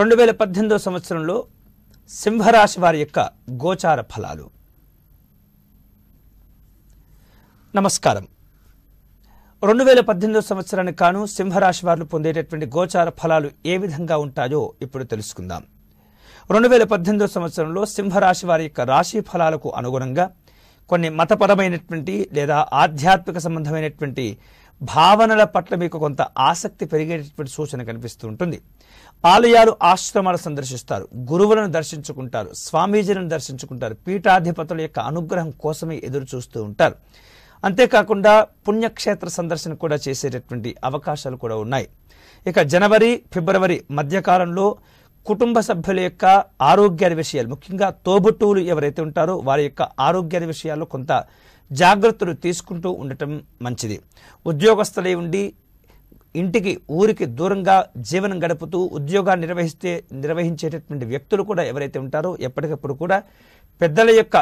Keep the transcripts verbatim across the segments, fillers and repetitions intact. రెండు వేల పద్దెనిమిదవ సంవత్సరంలో సింహరాశి వారి యొక్క గోచార ఫలాలు. నమస్కారం. రెండు వేల పద్దెనిమిదవ సంవత్సరానికి కాను సింహరాశి వారు పొందేటటువంటి గోచార ఫలాలు ఏ విధంగా ఉంటాయో ఇప్పుడు తెలుసుకుందాం. రెండు వేల పద్దెనిమిదవ సంవత్సరంలో సింహరాశి వారి యొక్క రాశి ఫలాలకు అనుగుణంగా కొన్ని మతపరమైనటువంటి లేదా ఆధ్యాత్మిక సంబంధమైనటువంటి భావనల పట్ల మీకు కొంత ఆసక్తి పెరిగేటటువంటి సూచన కనిపిస్తూ ఉంటుంది. ఆలయాలు, ఆశ్రమాలు సందర్శిస్తారు, గురువులను దర్శించుకుంటారు, స్వామీజీలను దర్శించుకుంటారు, పీఠాధిపతుల యొక్క అనుగ్రహం కోసమే ఎదురు చూస్తూ ఉంటారు. అంతేకాకుండా పుణ్యక్షేత్ర సందర్శన కూడా చేసేటటువంటి అవకాశాలు కూడా ఉన్నాయి. ఇక జనవరి ఫిబ్రవరి మధ్యకాలంలో కుటుంబ సభ్యుల యొక్క ఆరోగ్యాల విషయాలు, ముఖ్యంగా తోబుట్టువులు ఎవరైతే ఉంటారో వారి యొక్క ఆరోగ్యాల విషయాల్లో కొంత జాగ్రత్తలు తీసుకుంటూ ఉండటం మంచిది. ఉద్యోగస్తులై ఉండి ఇంటికి ఊరికి దూరంగా జీవనం గడుపుతూ ఉద్యోగాన్ని నిర్వహిస్తే నిర్వహించేటటువంటి వ్యక్తులు కూడా ఎవరైతే ఉంటారో ఎప్పటికప్పుడు కూడా పెద్దల యొక్క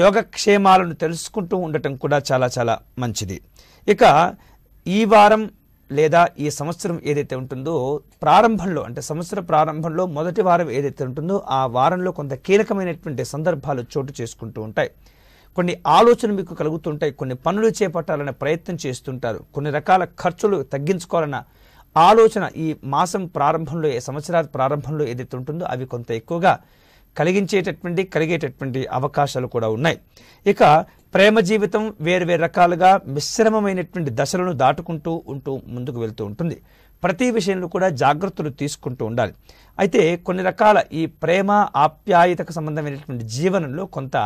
యోగక్షేమాలను తెలుసుకుంటూ ఉండటం కూడా చాలా చాలా మంచిది. ఇక ఈ వారం లేదా ఈ సంవత్సరం ఏదైతే ఉంటుందో ప్రారంభంలో, అంటే సంవత్సర ప్రారంభంలో మొదటి వారం ఏదైతే ఉంటుందో ఆ వారంలో కొంత కీలకమైనటువంటి సందర్భాలు చోటు చేసుకుంటూ ఉంటాయి. కొన్ని ఆలోచనలు మీకు కలుగుతుంటాయి, కొన్ని పనులు చేపట్టాలనే ప్రయత్నం చేస్తుంటారు, కొన్ని రకాల ఖర్చులు తగ్గించుకోవాలన్న ఆలోచన ఈ మాసం ప్రారంభంలో, ఈ సంవత్సరాల ప్రారంభంలో ఏదైతే ఉంటుందో అవి కొంత ఎక్కువగా కలిగించేటటువంటి కలిగేటటువంటి అవకాశాలు కూడా ఉన్నాయి. ఇక ప్రేమ జీవితం వేరు వేరు రకాలుగా మిశ్రమమైనటువంటి దశలను దాటుకుంటూ ఉంటూ ముందుకు వెళ్తూ ఉంటుంది. ప్రతి విషయంలో కూడా జాగ్రత్తలు తీసుకుంటూ ఉండాలి. అయితే కొన్ని రకాల ఈ ప్రేమ ఆప్యాయతకు సంబంధమైనటువంటి జీవనంలో కొంత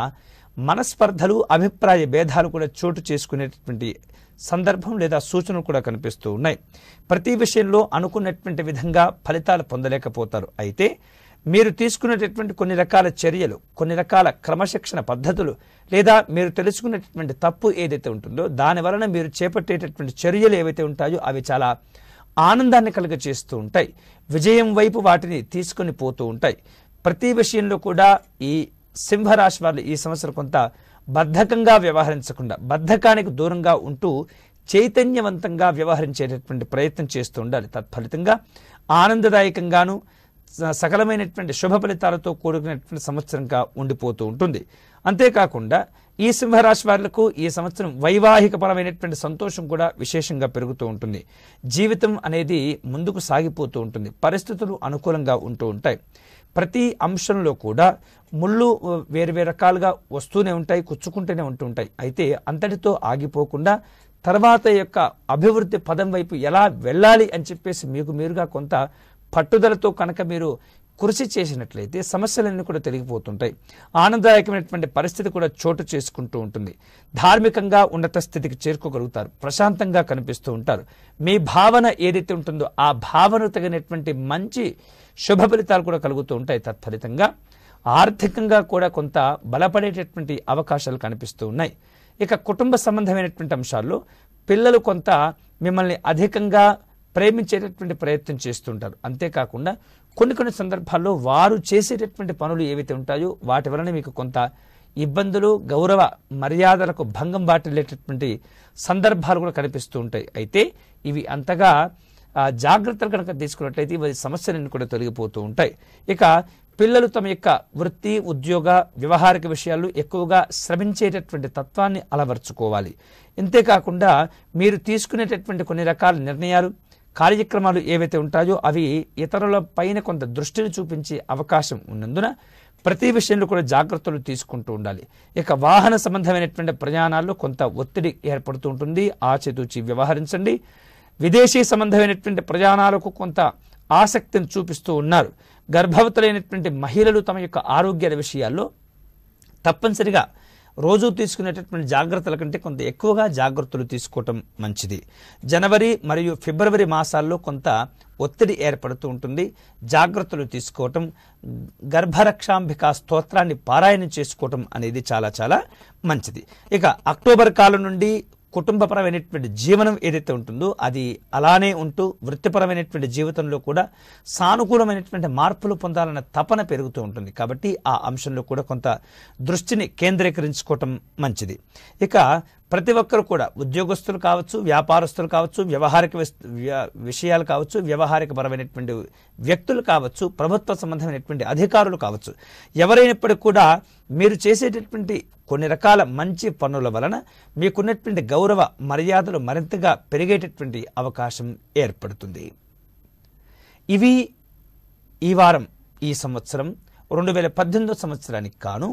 మనస్పర్ధలు, అభిప్రాయ భేదాలు కూడా చోటు చేసుకునేటటువంటి సందర్భం లేదా సూచనలు కూడా కనిపిస్తూ ఉన్నాయి. ప్రతి విషయంలో అనుకున్నటువంటి విధంగా ఫలితాలు పొందలేకపోతారు. అయితే మీరు తీసుకునేటటువంటి కొన్ని రకాల చర్యలు, కొన్ని రకాల క్రమశిక్షణ పద్ధతులు, లేదా మీరు తెలుసుకునేటటువంటి తప్పు ఏదైతే ఉంటుందో దాని వలన మీరు చేపట్టేటటువంటి చర్యలు ఏవైతే ఉంటాయో అవి చాలా ఆనందాన్ని కలుగజేస్తూ ఉంటాయి. విజయం వైపు వాటిని తీసుకొని పోతూ ఉంటాయి. ప్రతి విషయంలో కూడా ఈ సింహరాశి వారు ఈ సంవత్సరం కొంత బద్ధకంగా వ్యవహరించకుండా, బద్ధకానికి దూరంగా ఉంటూ చైతన్యవంతంగా వ్యవహరించేటటువంటి ప్రయత్నం చేస్తూ ఉండాలి. తత్ఫలితంగా ఆనందదాయకంగాను సకలమైనటువంటి శుభ ఫలితాలతో కూడుకున్నటువంటి సంవత్సరంగా ఉండిపోతూ ఉంటుంది. అంతేకాకుండా ఈ సింహరాశి వారులకు ఈ సంవత్సరం వైవాహిక పరమైనటువంటి సంతోషం కూడా విశేషంగా పెరుగుతూ ఉంటుంది. జీవితం అనేది ముందుకు సాగిపోతూ ఉంటుంది, పరిస్థితులు అనుకూలంగా ఉంటూ ఉంటాయి. ప్రతి అంశంలో కూడా ముళ్ళు వేరువేరు రకాలుగా వస్తూనే ఉంటాయి, కుచ్చుకుంటూనే ఉంటూ ఉంటాయి. అయితే అంతటితో ఆగిపోకుండా తర్వాత యొక్క అభివృద్ధి పదం వైపు ఎలా వెళ్ళాలి అని చెప్పేసి మీకు మీరుగా కొంత పట్టుదలతో కనుక మీరు కృషి చేసినట్లయితే సమస్యలన్నీ కూడా తొలగిపోతుంటాయి. ఆనందదాయకమైనటువంటి పరిస్థితి కూడా చోటు చేసుకుంటూ ఉంటుంది. ధార్మికంగా ఉన్నత స్థితికి చేరుకోగలుగుతారు, ప్రశాంతంగా కనిపిస్తూ ఉంటారు. మీ భావన ఏదైతే ఉంటుందో ఆ భావనకు తగినటువంటి మంచి శుభ ఫలితాలు కూడా కలుగుతూ ఉంటాయి. తత్ఫలితంగా ఆర్థికంగా కూడా కొంత బలపడేటటువంటి అవకాశాలు కనిపిస్తూ ఉన్నాయి. ఇక కుటుంబ సంబంధమైనటువంటి అంశాల్లో పిల్లలు కొంత మిమ్మల్ని అధికంగా ప్రేమించేటటువంటి ప్రయత్నం చేస్తుంటారు. అంతేకాకుండా కొన్ని కొన్ని సందర్భాల్లో వారు చేసేటటువంటి పనులు ఏవైతే ఉంటాయో వాటి వలన మీకు కొంత ఇబ్బందులు, గౌరవ మర్యాదలకు భంగం వాటిల్లేటటువంటి సందర్భాలు కూడా కనిపిస్తూ ఉంటాయి. అయితే ఇవి అంతగా జాగ్రత్తలు కనుక తీసుకున్నట్లయితే ఇవి సమస్యలన్నీ కూడా తొలగిపోతూ ఉంటాయి. ఇక పిల్లలు తమ యొక్క వృత్తి, ఉద్యోగ, వ్యవహారిక విషయాల్లో ఎక్కువగా శ్రమించేటటువంటి తత్వాన్ని అలవర్చుకోవాలి. అంతేకాకుండా మీరు తీసుకునేటటువంటి కొన్ని రకాల నిర్ణయాలు, కార్యక్రమాలు ఏవైతే ఉంటాయో అవి ఇతరుల పైన కొంత దృష్టిని చూపించే అవకాశం ఉన్నందున ప్రతి విషయంలో కూడా జాగ్రత్తలు తీసుకుంటూ ఉండాలి. ఇక వాహన సంబంధమైనటువంటి ప్రయాణాల్లో కొంత ఒత్తిడి ఏర్పడుతూ ఉంటుంది, ఆచితూచి వ్యవహరించండి. విదేశీ సంబంధమైనటువంటి ప్రయాణాలకు కొంత ఆసక్తిని చూపిస్తూ ఉన్నారు. గర్భవతులైనటువంటి మహిళలు తమ యొక్క ఆరోగ్యాల విషయాల్లో తప్పనిసరిగా రోజు తీసుకునేటటువంటి జాగ్రత్తల కంటే కొంత ఎక్కువగా జాగ్రత్తలు తీసుకోవటం మంచిది. జనవరి మరియు ఫిబ్రవరి మాసాల్లో కొంత ఒత్తిడి ఏర్పడుతూ ఉంటుంది, జాగ్రత్తలు తీసుకోవటం, గర్భరక్షాంబికా స్తోత్రాన్ని పారాయణం చేసుకోవటం అనేది చాలా చాలా మంచిది. ఇక అక్టోబర్ కాలం నుండి కుటుంబపరమైనటువంటి జీవనం ఏదైతే ఉంటుందో అది అలానే ఉంటూ వృత్తిపరమైనటువంటి జీవితంలో కూడా సానుకూలమైనటువంటి మార్పులు పొందాలన్న తపన పెరుగుతూ ఉంటుంది. కాబట్టి ఆ అంశంలో కూడా కొంత దృష్టిని కేంద్రీకరించుకోవటం మంచిది. ఇక ప్రతి ఒక్కరు కూడా ఉద్యోగస్తులు కావచ్చు వ్యాపారస్తులు కావచ్చు వ్యవహారిక విషయాలు కావచ్చు వ్యవహారిక పరమైనటువంటి వ్యక్తులు కావచ్చు ప్రభుత్వ సంబంధమైనటువంటి అధికారులు కావచ్చు ఎవరైనప్పటికీ కూడా మీరు చేసేటటువంటి కొన్ని రకాల మంచి పనుల వలన మీకున్నటువంటి గౌరవ మర్యాదలు మరింతగా పెరిగేటటువంటి అవకాశం ఏర్పడుతుంది. ఇవి ఈ వారం ఈ సంవత్సరం రెండు వేల పద్దెనిమిదో సంవత్సరానికి కాను